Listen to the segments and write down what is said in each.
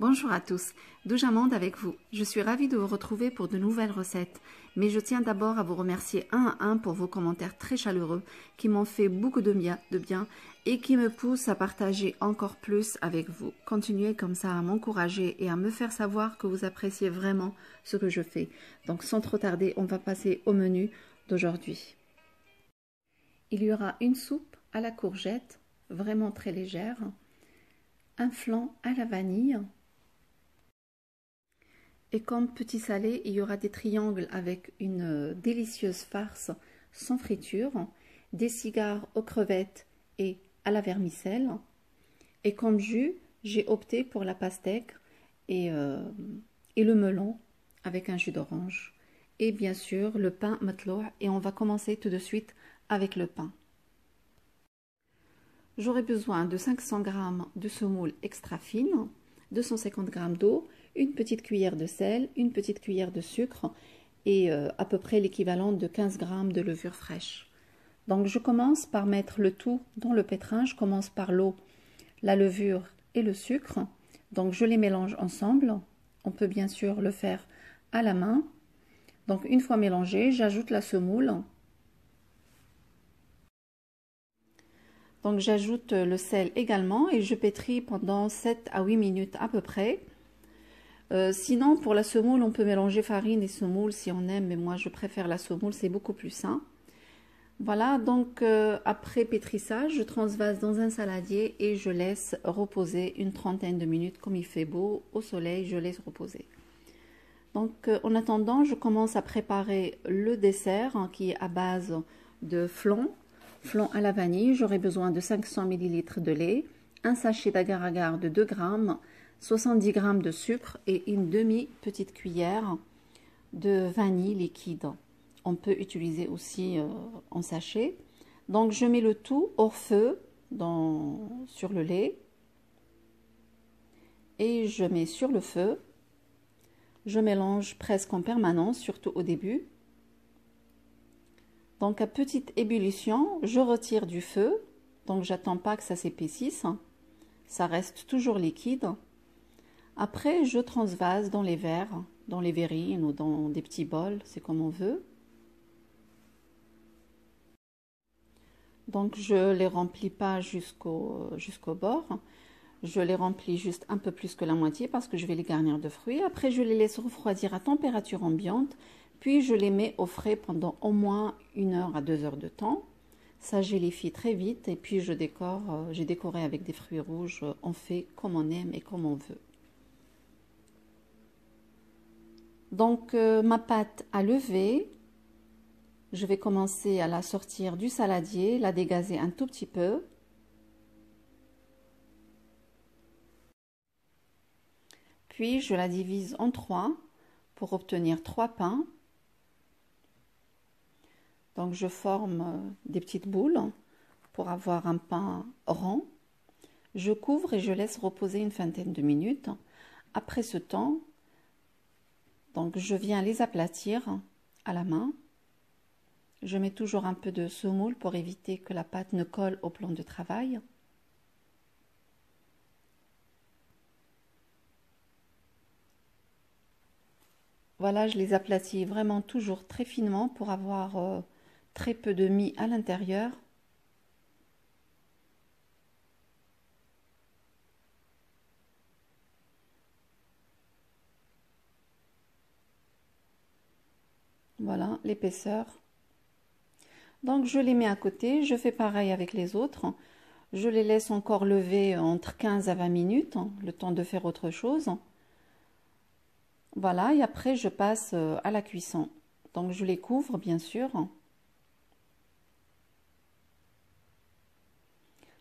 Bonjour à tous, Douja Monde avec vous. Je suis ravie de vous retrouver pour de nouvelles recettes, mais je tiens d'abord à vous remercier un à un pour vos commentaires très chaleureux qui m'ont fait beaucoup de bien et qui me poussent à partager encore plus avec vous. Continuez comme ça à m'encourager et à me faire savoir que vous appréciez vraiment ce que je fais. Donc sans trop tarder, on va passer au menu d'aujourd'hui. Il y aura une soupe à la courgette, vraiment très légère, un flan à la vanille. Et comme petit salé, il y aura des triangles avec une délicieuse farce sans friture, des cigares aux crevettes et à la vermicelle. Et comme jus, j'ai opté pour la pastèque et le melon avec un jus d'orange. Et bien sûr, le pain matloh. Et on va commencer tout de suite avec le pain. J'aurai besoin de 500 g de semoule extra fine, 250 g d'eau, une petite cuillère de sel, une petite cuillère de sucre et à peu près l'équivalent de 15 g de levure fraîche. Donc je commence par mettre le tout dans le pétrin. Je commence par l'eau, la levure et le sucre. Donc je les mélange ensemble. On peut bien sûr le faire à la main. Donc une fois mélangé, j'ajoute la semoule. Donc j'ajoute le sel également et je pétris pendant 7 à 8 minutes à peu près. Sinon, pour la semoule, on peut mélanger farine et semoule si on aime, mais moi je préfère la semoule, c'est beaucoup plus sain. Voilà, donc après pétrissage, je transvase dans un saladier et je laisse reposer une trentaine de minutes. Comme il fait beau, au soleil, je laisse reposer. Donc en attendant, je commence à préparer le dessert qui est à base de flan à la vanille. J'aurai besoin de 500 ml de lait, un sachet d'agar-agar de 2 g, 70 g de sucre et une demi-petite cuillère de vanille liquide. On peut utiliser aussi en sachet. Donc je mets le tout hors feu sur le lait et je mets sur le feu. Je mélange presque en permanence, surtout au début. Donc à petite ébullition, je retire du feu. Donc j'attends pas que ça s'épaississe. Ça reste toujours liquide. Après, je transvase dans les verres, dans les verrines ou dans des petits bols, c'est comme on veut. Donc je ne les remplis pas jusqu'au bord. Je les remplis juste un peu plus que la moitié parce que je vais les garnir de fruits. Après, je les laisse refroidir à température ambiante. Puis je les mets au frais pendant au moins 1 heure à 2 heures de temps. Ça gélifie très vite et puis je décore, j'ai décoré avec des fruits rouges. On fait comme on aime et comme on veut. Donc ma pâte à lever, je vais commencer à la sortir du saladier, la dégazer un tout petit peu. Puis je la divise en 3 pour obtenir 3 pains. Donc je forme des petites boules pour avoir un pain rond. Je couvre et je laisse reposer une vingtaine de minutes. Après ce temps, donc je viens les aplatir à la main. Je mets toujours un peu de semoule pour éviter que la pâte ne colle au plan de travail. Voilà, je les aplatis vraiment toujours très finement pour avoir très peu de mie à l'intérieur. Voilà l'épaisseur. Donc je les mets à côté, je fais pareil avec les autres. Je les laisse encore lever entre 15 à 20 minutes, le temps de faire autre chose. Voilà, et après je passe à la cuisson. Donc je les couvre bien sûr.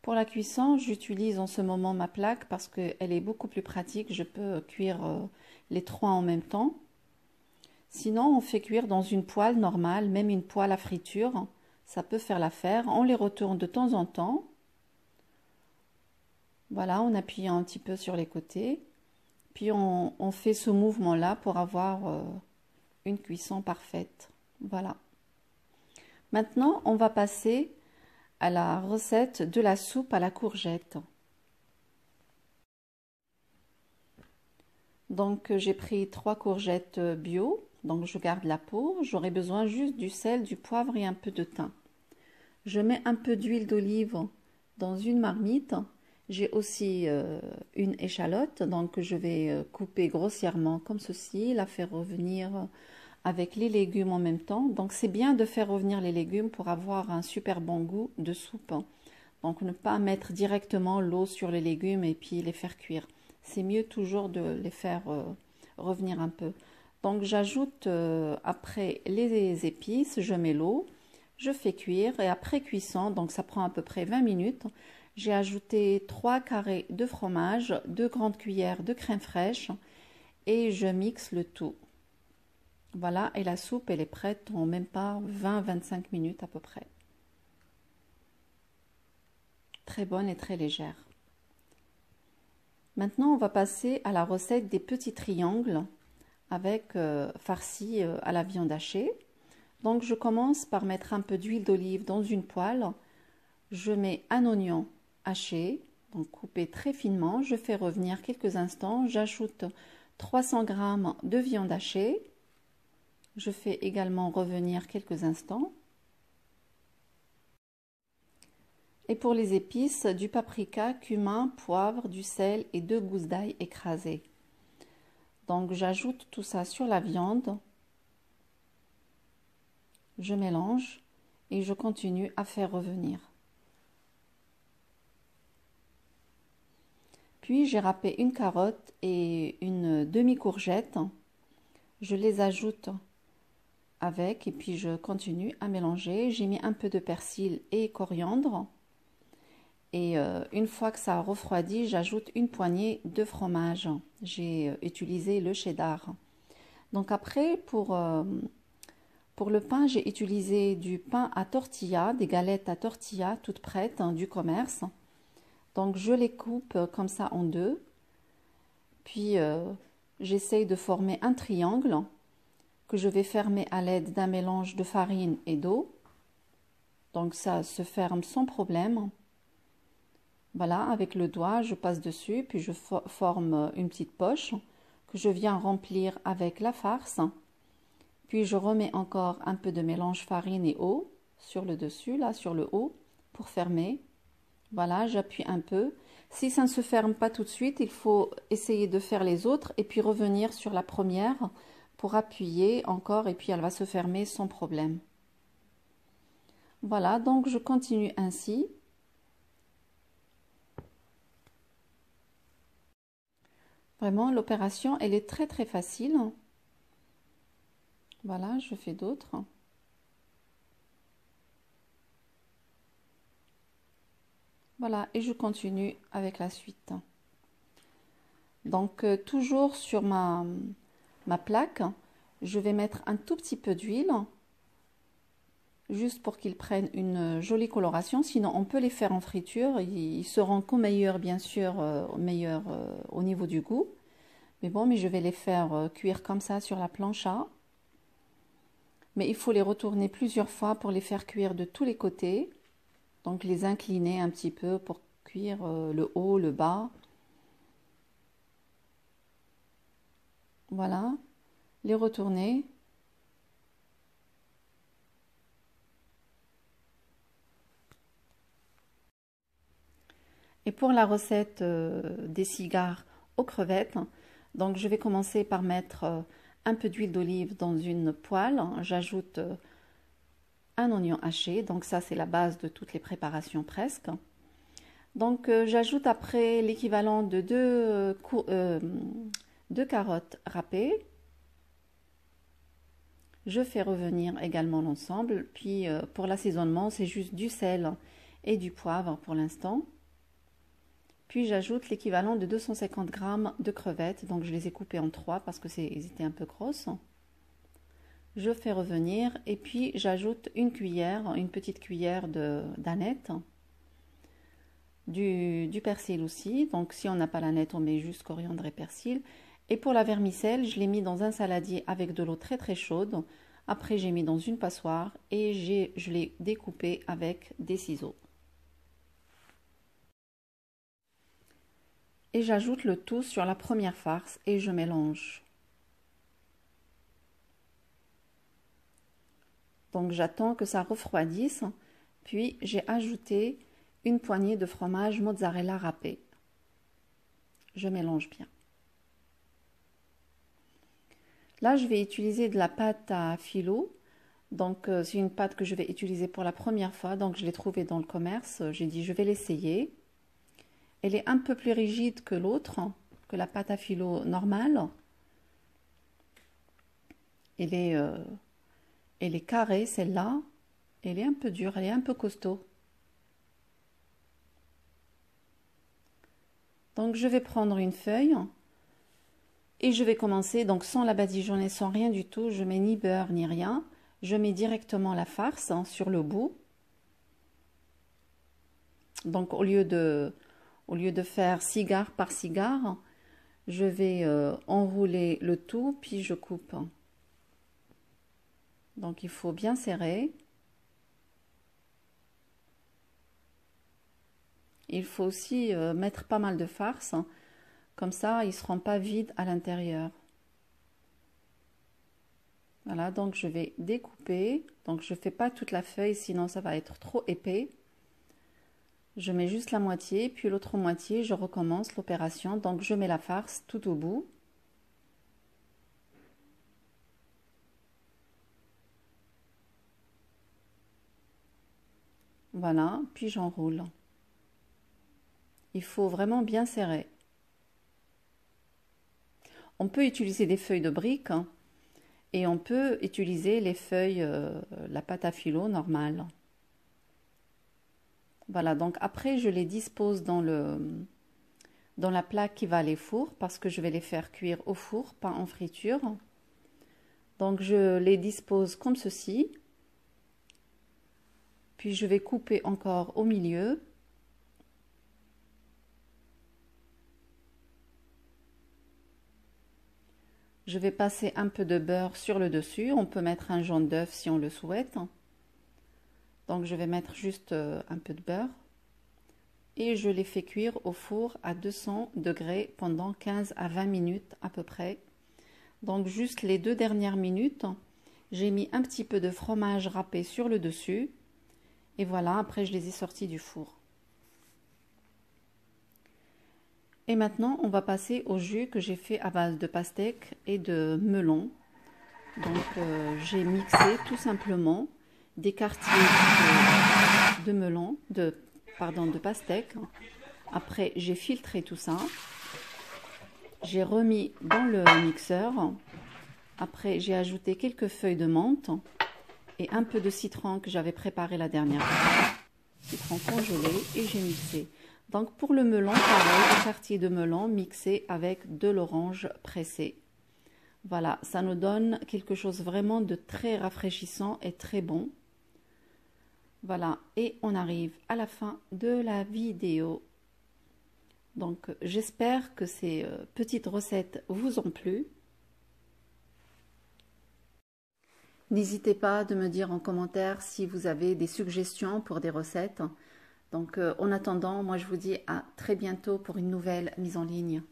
Pour la cuisson, j'utilise en ce moment ma plaque parce qu'elle est beaucoup plus pratique. Je peux cuire les 3 en même temps. Sinon, on fait cuire dans une poêle normale, même une poêle à friture. Ça peut faire l'affaire. On les retourne de temps en temps. Voilà, en appuyant un petit peu sur les côtés. Puis on fait ce mouvement-là pour avoir une cuisson parfaite. Voilà. Maintenant, on va passer à la recette de la soupe à la courgette. Donc j'ai pris 3 courgettes bio, donc je garde la peau. J'aurai besoin juste du sel, du poivre et un peu de thym. Je mets un peu d'huile d'olive dans une marmite. J'ai aussi une échalote, donc je vais couper grossièrement comme ceci, la faire revenir avec les légumes en même temps. Donc c'est bien de faire revenir les légumes pour avoir un super bon goût de soupe. Donc ne pas mettre directement l'eau sur les légumes et puis les faire cuire. C'est mieux toujours de les faire revenir un peu. Donc j'ajoute après les épices, je mets l'eau, je fais cuire et après cuisson, donc ça prend à peu près 20 minutes, j'ai ajouté 3 carrés de fromage, 2 grandes cuillères de crème fraîche et je mixe le tout. Voilà, et la soupe elle est prête en même pas 20-25 minutes à peu près. Très bonne et très légère. Maintenant on va passer à la recette des petits triangles avec farci à la viande hachée. Donc je commence par mettre un peu d'huile d'olive dans une poêle. Je mets un oignon haché, donc coupé très finement. Je fais revenir quelques instants. J'ajoute 300 g de viande hachée. Je fais également revenir quelques instants. Et pour les épices, du paprika, cumin, poivre, du sel et 2 gousses d'ail écrasées. Donc j'ajoute tout ça sur la viande. Je mélange et je continue à faire revenir. Puis j'ai râpé une carotte et une demi-courgette. Je les ajoute avec et puis je continue à mélanger. J'ai mis un peu de persil et coriandre. Et une fois que ça a refroidi, j'ajoute une poignée de fromage. J'ai utilisé le cheddar. Donc après, pour le pain, j'ai utilisé du pain à tortilla, des galettes à tortilla toutes prêtes du commerce. Donc je les coupe comme ça en deux. Puis j'essaye de former un triangle que je vais fermer à l'aide d'un mélange de farine et d'eau. Donc ça se ferme sans problème. Voilà, avec le doigt, je passe dessus, puis je forme une petite poche que je viens remplir avec la farce. Puis je remets encore un peu de mélange farine et eau sur le dessus, là, sur le haut, pour fermer. Voilà, j'appuie un peu. Si ça ne se ferme pas tout de suite, il faut essayer de faire les autres et puis revenir sur la première pour appuyer encore et puis elle va se fermer sans problème. Voilà, donc je continue ainsi. Vraiment, l'opération, elle est très très facile. Voilà, je fais d'autres. Voilà, et je continue avec la suite. Donc, toujours sur ma plaque, je vais mettre un tout petit peu d'huile, juste pour qu'ils prennent une jolie coloration. Sinon, on peut les faire en friture. Ils seront qu'au meilleur, bien sûr, au niveau du goût. Mais bon, mais je vais les faire cuire comme ça sur la plancha. Mais il faut les retourner plusieurs fois pour les faire cuire de tous les côtés. Donc, les incliner un petit peu pour cuire le haut, le bas. Voilà, les retourner. Et pour la recette des cigares aux crevettes, donc je vais commencer par mettre un peu d'huile d'olive dans une poêle. J'ajoute un oignon haché, donc ça c'est la base de toutes les préparations presque. Donc j'ajoute après l'équivalent de 2 carottes râpées. Je fais revenir également l'ensemble. Puis pour l'assaisonnement, c'est juste du sel et du poivre pour l'instant. Puis j'ajoute l'équivalent de 250 g de crevettes, donc je les ai coupées en 3 parce que elles étaient un peu grosses. Je fais revenir et puis j'ajoute une petite cuillère d'aneth, du persil aussi. Donc si on n'a pas l'aneth, on met juste coriandre et persil. Et pour la vermicelle, je l'ai mis dans un saladier avec de l'eau très très chaude. Après j'ai mis dans une passoire et je l'ai découpée avec des ciseaux. et j'ajoute le tout sur la première farce et je mélange. Donc j'attends que ça refroidisse, puis j'ai ajouté une poignée de fromage mozzarella râpé. Je mélange bien. Là, je vais utiliser de la pâte à filo. Donc, c'est une pâte que je vais utiliser pour la première fois. Donc, je l'ai trouvée dans le commerce. J'ai dit, je vais l'essayer. Elle est un peu plus rigide que l'autre, que la pâte à filo normale. Elle est carrée, celle-là. Elle est un peu dure, elle est un peu costaud. Donc, je vais prendre une feuille et je vais commencer, donc sans la badigeonner, sans rien du tout. Je mets ni beurre ni rien. Je mets directement la farce sur le bout. Donc, au lieu de faire cigare par cigare, je vais enrouler le tout, puis je coupe. Donc, il faut bien serrer. Il faut aussi mettre pas mal de farce, comme ça, ils ne seront pas vides à l'intérieur. Voilà, donc je vais découper. Donc, je ne fais pas toute la feuille, sinon ça va être trop épais. Je mets juste la moitié, puis l'autre moitié, je recommence l'opération. Donc, je mets la farce tout au bout. Voilà, puis j'enroule. Il faut vraiment bien serrer. On peut utiliser des feuilles de briques et on peut utiliser les feuilles, la pâte à filo normale. Voilà, donc après je les dispose dans la plaque qui va à les fours parce que je vais les faire cuire au four, pas en friture. Donc je les dispose comme ceci. Puis je vais couper encore au milieu. Je vais passer un peu de beurre sur le dessus. On peut mettre un jaune d'œuf si on le souhaite. Donc, je vais mettre juste un peu de beurre. Et je les fais cuire au four à 200 degrés pendant 15 à 20 minutes à peu près. Donc, juste les deux dernières minutes, j'ai mis un petit peu de fromage râpé sur le dessus. Et voilà, après, je les ai sortis du four. Et maintenant, on va passer au jus que j'ai fait à base de pastèque et de melon. Donc, j'ai mixé tout simplement des quartiers de pastèque. Après, j'ai filtré tout ça. J'ai remis dans le mixeur. Après, j'ai ajouté quelques feuilles de menthe et un peu de citron que j'avais préparé la dernière fois. Citron congelé et j'ai mixé. Donc pour le melon, pareil, des quartiers de melon mixés avec de l'orange pressée. Voilà, ça nous donne quelque chose vraiment de très rafraîchissant et très bon. Voilà, et on arrive à la fin de la vidéo. Donc j'espère que ces petites recettes vous ont plu. N'hésitez pas de me dire en commentaire si vous avez des suggestions pour des recettes. Donc, en attendant, moi je vous dis à très bientôt pour une nouvelle mise en ligne.